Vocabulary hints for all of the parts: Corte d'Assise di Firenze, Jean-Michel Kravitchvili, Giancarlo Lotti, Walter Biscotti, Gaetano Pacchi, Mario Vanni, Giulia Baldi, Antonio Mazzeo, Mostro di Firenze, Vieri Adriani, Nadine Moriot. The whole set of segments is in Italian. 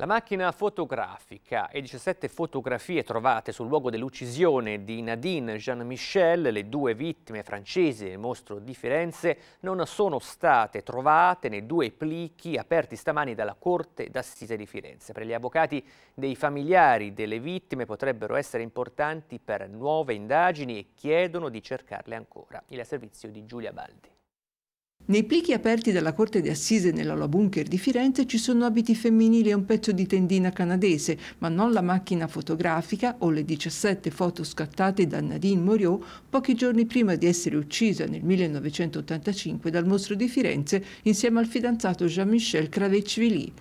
La macchina fotografica e 17 fotografie trovate sul luogo dell'uccisione di Nadine Jean-Michel, le due vittime francesi del Mostro di Firenze, non sono state trovate nei due plichi aperti stamani dalla Corte d'Assise di Firenze. Per gli avvocati dei familiari delle vittime potrebbero essere importanti per nuove indagini e chiedono di cercarle ancora. Il servizio di Giulia Baldi. Nei plichi aperti dalla Corte di Assise nell'aula bunker di Firenze ci sono abiti femminili e un pezzo di tendina canadese, ma non la macchina fotografica o le 17 foto scattate da Nadine Moriot pochi giorni prima di essere uccisa nel 1985 dal Mostro di Firenze insieme al fidanzato Jean-Michel Kravitchvili.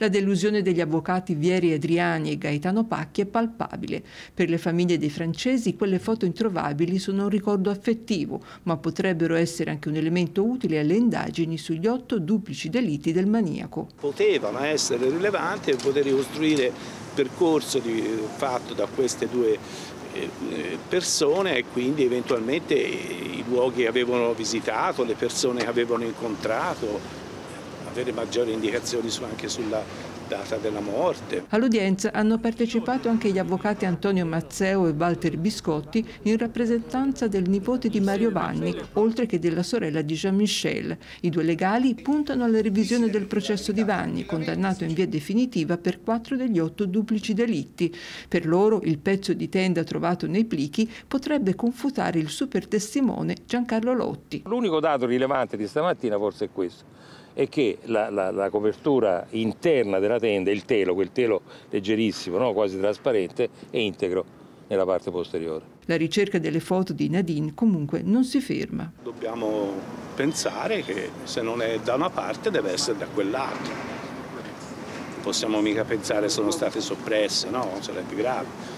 La delusione degli avvocati Vieri Adriani e Gaetano Pacchi è palpabile. Per le famiglie dei francesi quelle foto introvabili sono un ricordo affettivo, ma potrebbero essere anche un elemento utile alle indagini sugli 8 duplici delitti del maniaco. Potevano essere rilevanti e poter ricostruire il percorso fatto da queste due persone e quindi eventualmente i luoghi che avevano visitato, le persone che avevano incontrato, avere maggiori indicazioni anche sulla data della morte. All'udienza hanno partecipato anche gli avvocati Antonio Mazzeo e Walter Biscotti in rappresentanza del nipote di Mario Vanni, oltre che della sorella di Jean-Michel. I due legali puntano alla revisione del processo di Vanni, condannato in via definitiva per 4 degli 8 duplici delitti. Per loro il pezzo di tenda trovato nei plichi potrebbe confutare il super testimone Giancarlo Lotti. L'unico dato rilevante di stamattina forse è questo. È che la copertura interna della tenda, il telo, quel telo leggerissimo, no? Quasi trasparente, è integro nella parte posteriore. La ricerca delle foto di Nadine comunque non si ferma. Dobbiamo pensare che se non è da una parte deve essere da quell'altra. Non possiamo mica pensare che sono state soppresse, no? Sarebbe grave.